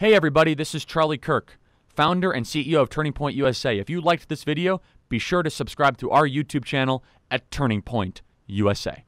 Hey everybody, this is Charlie Kirk, founder and CEO of Turning Point USA. If you liked this video, be sure to subscribe to our YouTube channel at Turning Point USA.